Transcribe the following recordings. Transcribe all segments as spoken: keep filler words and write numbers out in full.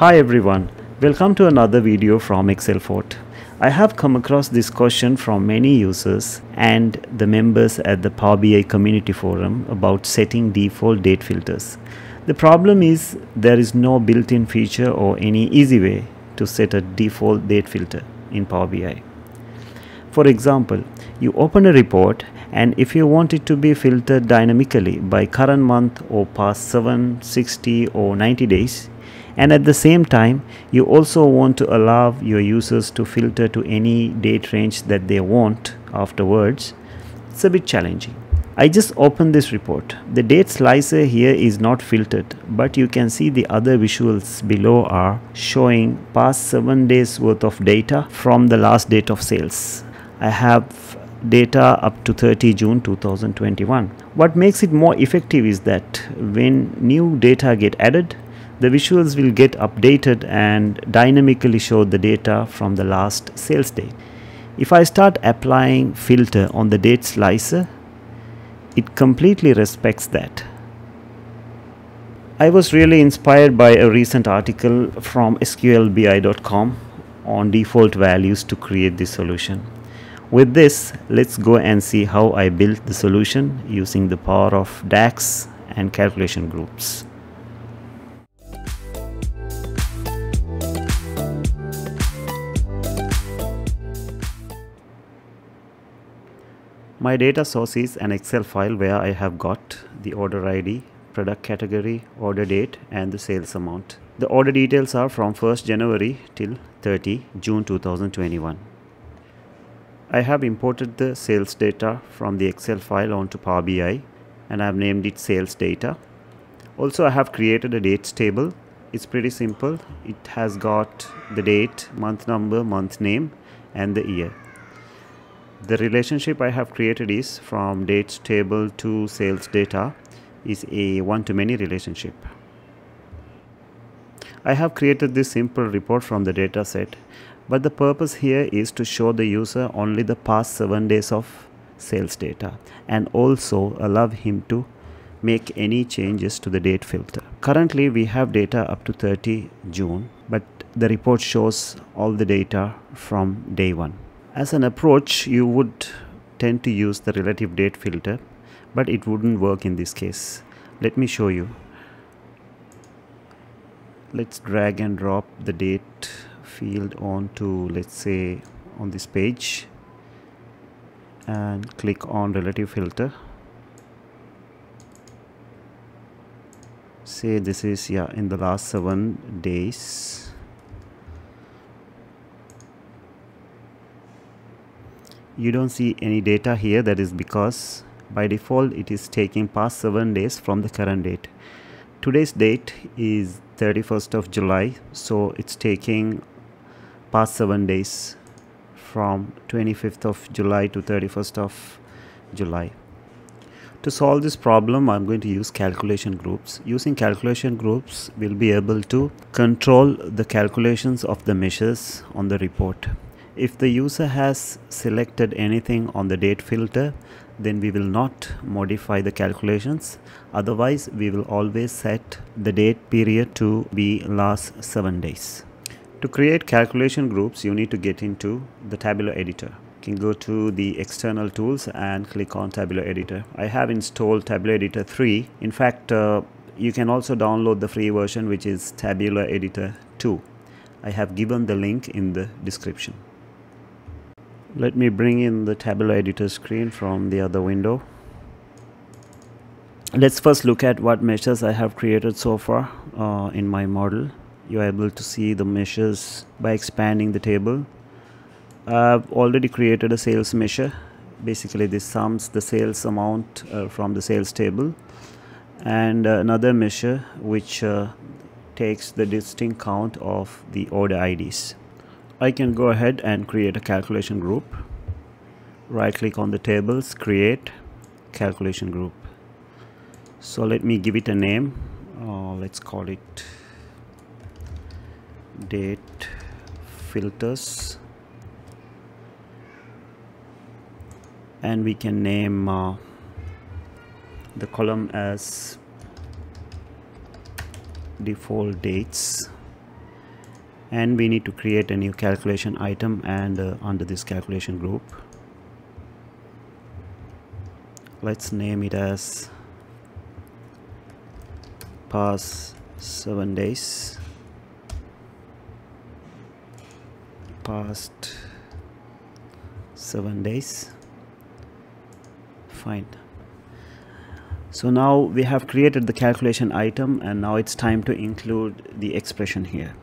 Hi everyone, welcome to another video from Excel Fort. I have come across this question from many users and the members at the Power B I community forum about setting default date filters. The problem is there is no built-in feature or any easy way to set a default date filter in Power B I. For example, you open a report and if you want it to be filtered dynamically by current month or past seven, sixty or ninety days, and at the same time you also want to allow your users to filter to any date range that they want afterwards, it's a bit challenging. I just opened this report. The date slicer here is not filtered, but you can see the other visuals below are showing past seven days worth of data from the last date of sales. I have data up to thirty June two thousand twenty-one. What makes it more effective is that when new data get added, the visuals will get updated and dynamically show the data from the last sales date. If I start applying filter on the date slicer, it completely respects that. I was really inspired by a recent article from S Q L B I dot com on default values to create this solution. With this, let's go and see how I built the solution using the power of DAX and calculation groups. My data source is an Excel file where I have got the order I D, product category, order date and the sales amount. The order details are from first January till thirty June two thousand twenty-one. I have imported the sales data from the Excel file onto Power B I and I have named it sales data. Also, I have created a dates table. It's pretty simple. It has got the date, month number, month name and the year. The relationship I have created is from dates table to sales data is a one-to-many relationship. I have created this simple report from the data set, but the purpose here is to show the user only the past seven days of sales data and also allow him to make any changes to the date filter. Currently we have data up to thirty June, but the report shows all the data from day one. As an approach, you would tend to use the relative date filter, but it wouldn't work in this case. Let me show you. Let's drag and drop the date field onto, let's say, on this page and click on relative filter. Say this is, yeah, in the last seven days. You don't see any data here. That is because by default it is taking past seven days from the current date. Today's date is thirty-first of July, so it's taking past seven days from twenty-fifth of July to thirty-first of July. To solve this problem, I'm going to use calculation groups. Using calculation groups, we'll be able to control the calculations of the measures on the report. If the user has selected anything on the date filter, then we will not modify the calculations. Otherwise, we will always set the date period to be last seven days. To create calculation groups, you need to get into the tabular editor. You can go to the external tools and click on tabular editor. I have installed tabular editor three. In fact, uh, you can also download the free version, which is tabular editor two. I have given the link in the description. Let me bring in the tabular editor screen from the other window. Let's first look at what measures I have created so far uh, in my model. You are able to see the measures by expanding the table. I've already created a sales measure. Basically, this sums the sales amount uh, from the sales table, and uh, another measure which uh, takes the distinct count of the order I Ds. I can go ahead and create a calculation group. Right click on the tables, create calculation group. So let me give it a name. Uh, let's call it date filters. And we can name uh, the column as default dates and we need to create a new calculation item, and uh, under this calculation group, let's name it as past seven days past seven days fine. So now we have created the calculation item, and now it's time to include the expression here.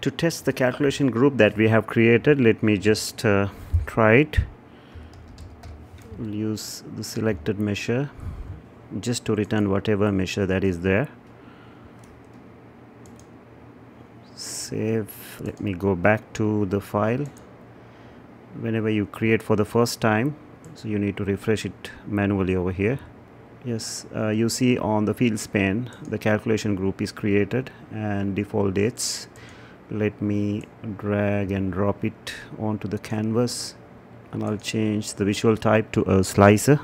To test the calculation group that we have created, let me just uh, try it. We'll use the selected measure just to return whatever measure that is there. Save. Let me go back to the file. Whenever you create for the first time, so you need to refresh it manually over here. Yes, uh, you see on the fields pane the calculation group is created and default dates. Let me drag and drop it onto the canvas, and I'll change the visual type to a slicer,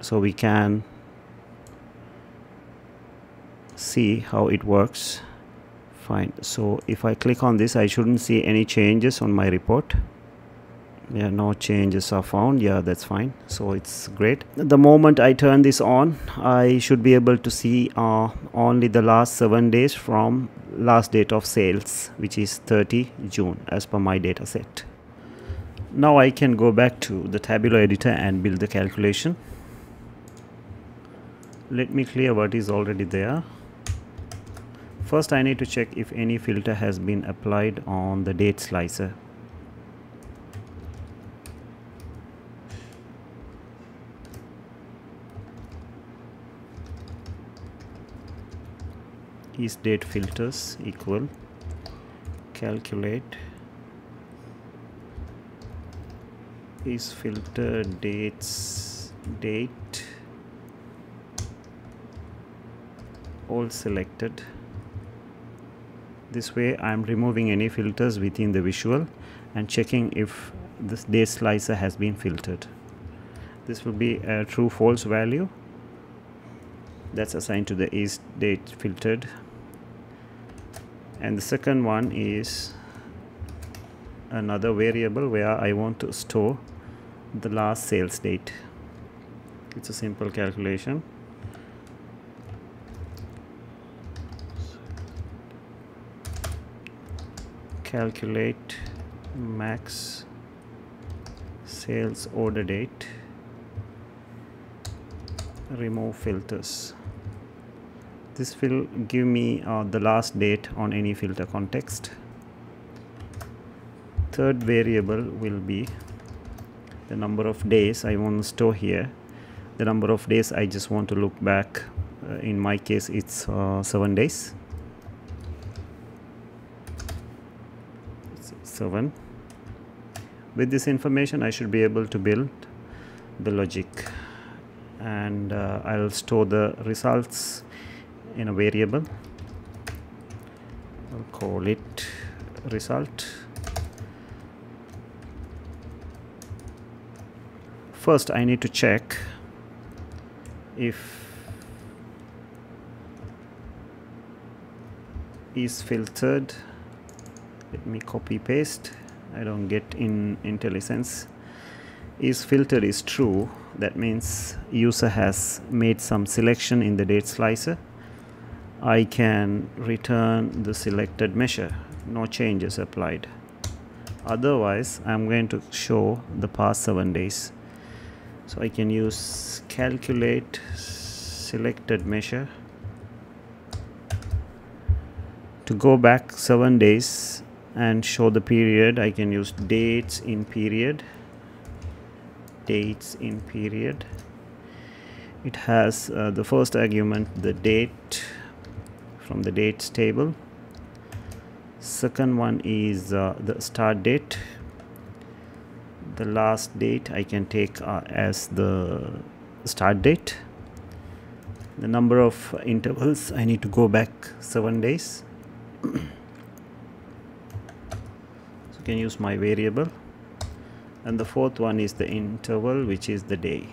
so we can see how it works. Fine. So if I click on this, I shouldn't see any changes on my report. Yeah, no changes are found. Yeah, that's fine. So it's great. The moment I turn this on, I should be able to see uh, only the last seven days from last date of sales, which is thirty June as per my data set. Now I can go back to the tabular editor and build the calculation. Let me clear what is already there. First, I need to check if any filter has been applied on the date slicer. Is date filters equal calculate is filter dates date all selected. This way I'm removing any filters within the visual and checking if this date slicer has been filtered. This will be a true false value that's assigned to the is date filtered. And the second one is another variable where I want to store the last sales date. It's a simple calculation. Calculate max sales order date, remove filters. This will give me uh, the last date on any filter context. Third variable will be the number of days I want to store here. The number of days I just want to look back. Uh, in my case, it's uh, seven days. It's seven. With this information, I should be able to build the logic, and uh, I'll store the results in a variable. I'll call it result. First, I need to check if is filtered. Let me copy paste. I don't get in IntelliSense. Is filter is true, that means user has made some selection in the date slicer. I can return the selected measure, no changes applied. Otherwise, I'm going to show the past seven days. So I can use calculate selected measure to go back seven days and show the period. I can use dates in period. Dates in period. It has uh, the first argument, the date from the dates table. Second one is uh, the start date. The last date I can take uh, as the start date. The number of intervals, I need to go back seven days. So I can use my variable. And the fourth one is the interval, which is the day.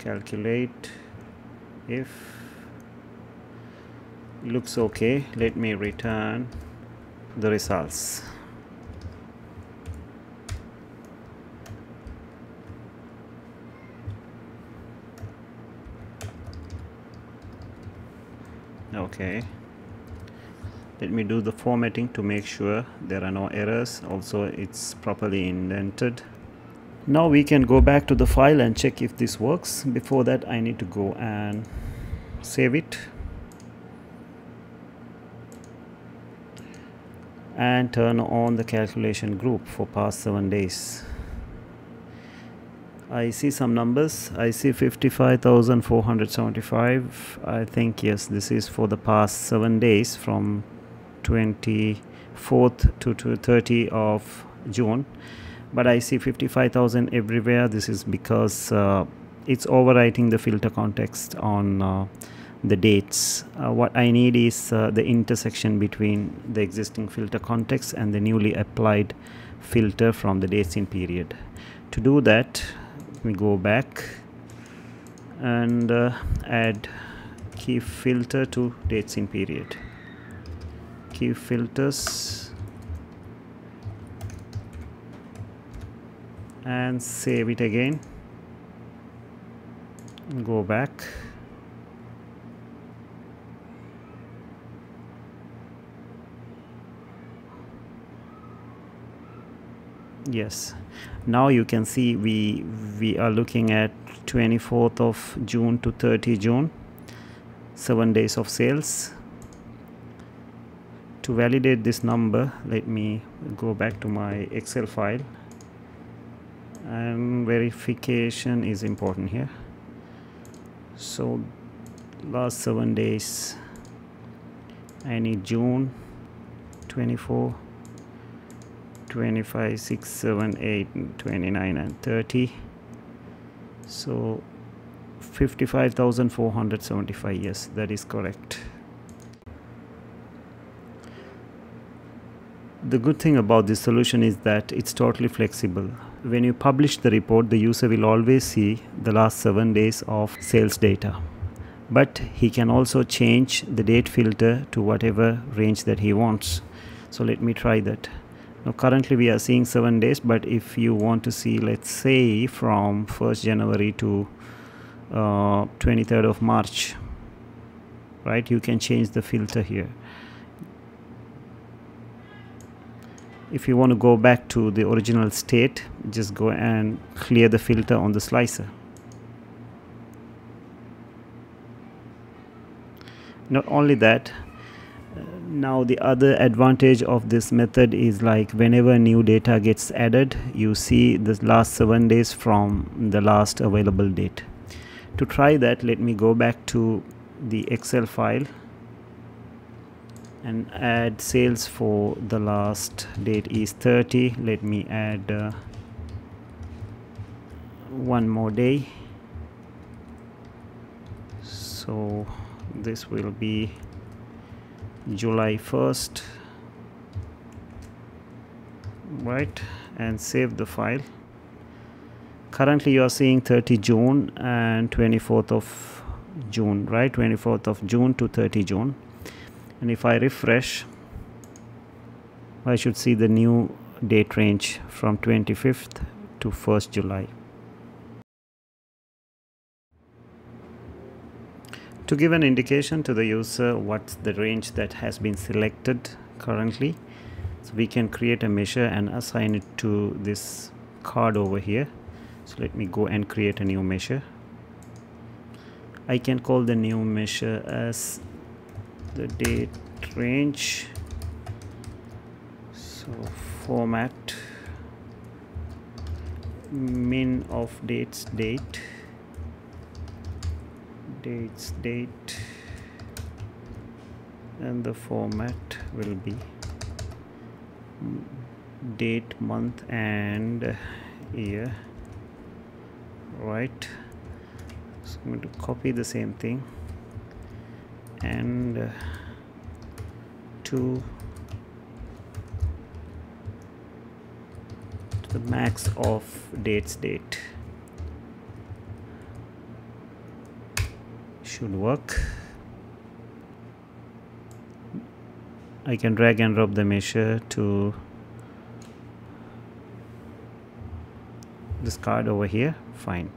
Calculate if looks okay, let me return the results. Okay, let me do the formatting to make sure there are no errors. Also, it's properly indented. Now we can go back to the file and check if this works. Before that, I need to go and save it and turn on the calculation group for past seven days. I see some numbers. I see fifty-five thousand four hundred seventy-five. I think yes, this is for the past seven days from twenty-fourth to thirtieth of June, but I see fifty-five thousand everywhere. This is because uh, it's overwriting the filter context on uh, the dates. Uh, what I need is uh, the intersection between the existing filter context and the newly applied filter from the dates in period. To do that, we go back and uh, add key filter to dates in period. Key filters, and save it again. Go back. Yes, now you can see we we are looking at twenty-fourth of June to thirtieth of June, seven days of sales. To validate this number, let me go back to my Excel file, and verification is important here. So last seven days, I need June twenty-four, twenty-five, six, seven, eight, twenty-nine, and thirty. So fifty-five thousand four hundred seventy-five. Yes, that is correct. The good thing about this solution is that it's totally flexible. When you publish the report, the user will always see the last seven days of sales data, but he can also change the date filter to whatever range that he wants. So let me try that. Now currently we are seeing seven days, but if you want to see, let's say, from first January to uh, twenty-third of March, right, you can change the filter here. If you want to go back to the original state, just go and clear the filter on the slicer. Not only that, now the other advantage of this method is, like, whenever new data gets added, you see the last seven days from the last available date. To try that, let me go back to the Excel file and add sales for the last date is thirty. Let me add uh, one more day, so this will be July first, right, and save the file. Currently you are seeing thirtieth of June and twenty-fourth of June, right, twenty-fourth of June to thirtieth of June, and if I refresh, I should see the new date range from twenty-fifth to first July. To give an indication to the user what's the range that has been selected currently, so we can create a measure and assign it to this card over here. So let me go and create a new measure. I can call the new measure as the date range. So format min of dates date. Dates date, and the format will be date, month, and year, right? So I'm going to copy the same thing and uh, to the max of dates date should work. I can drag and drop the measure to this card over here. Fine.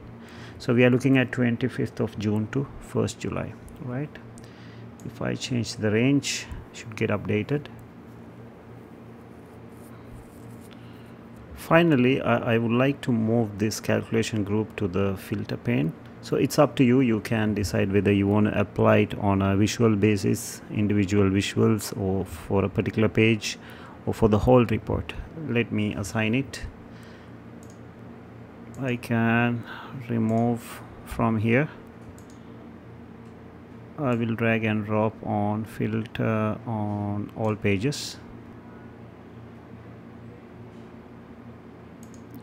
So we are looking at twenty-fifth of June to first July, right? If I change the range, it should get updated. Finally, I, I would like to move this calculation group to the filter pane. So it's up to you. You can decide whether you want to apply it on a visual basis, individual visuals, or for a particular page, or for the whole report. Let me assign it. I can remove from here. I will drag and drop on filter on all pages.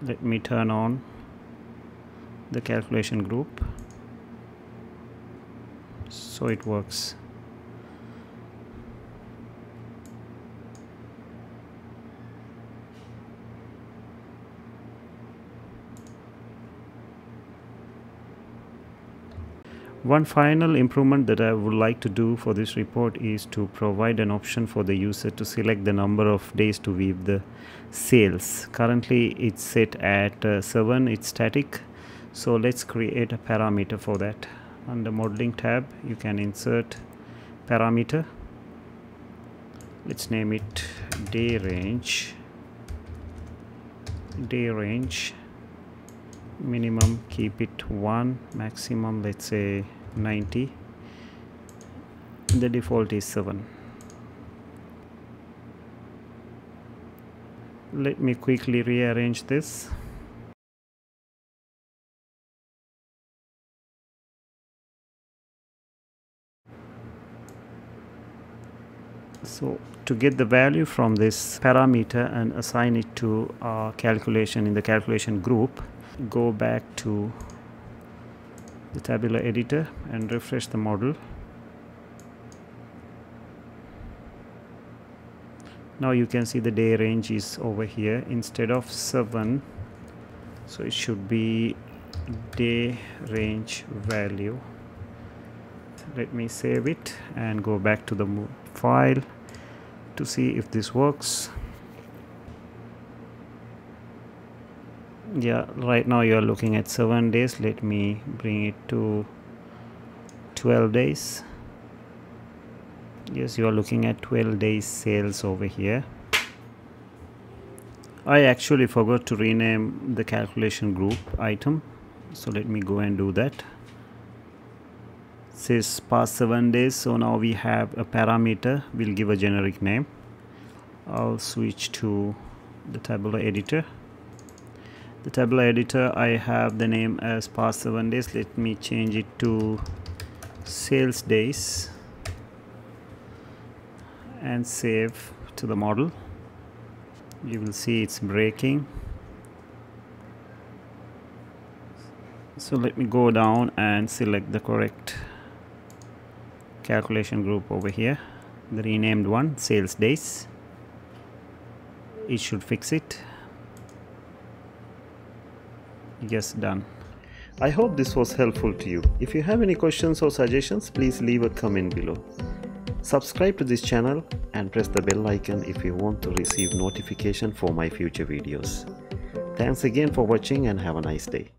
Let me turn on the calculation group so it works. One final improvement that I would like to do for this report is to provide an option for the user to select the number of days to view the sales. Currently it's set at uh, seven, it's static. So let's create a parameter for that. Under modeling tab, you can insert parameter. Let's name it day range, day range. Minimum keep it one, maximum let's say ninety. The default is seven. Let me quickly rearrange this. So to get the value from this parameter and assign it to our calculation in the calculation group, go back to the tabular editor and refresh the model. Now you can see the day range is over here instead of seven, so it should be day range value. Let me save it and go back to the file to see if this works. Yeah, right now you are looking at seven days. Let me bring it to twelve days. Yes, you are looking at twelve days sales over here. I actually forgot to rename the calculation group item, so let me go and do that. It says past seven days, so now we have a parameter. We'll give a generic name. I'll switch to the tabular editor. The tabular editor, I have the name as past seven days. Let me change it to sales days and save to the model. You will see it's breaking. So let me go down and select the correct calculation group over here, the renamed one, sales days. It should fix it. Yes, done. I hope this was helpful to you. If you have any questions or suggestions, please leave a comment below. Subscribe to this channel and press the bell icon if you want to receive notification for my future videos. Thanks again for watching and have a nice day.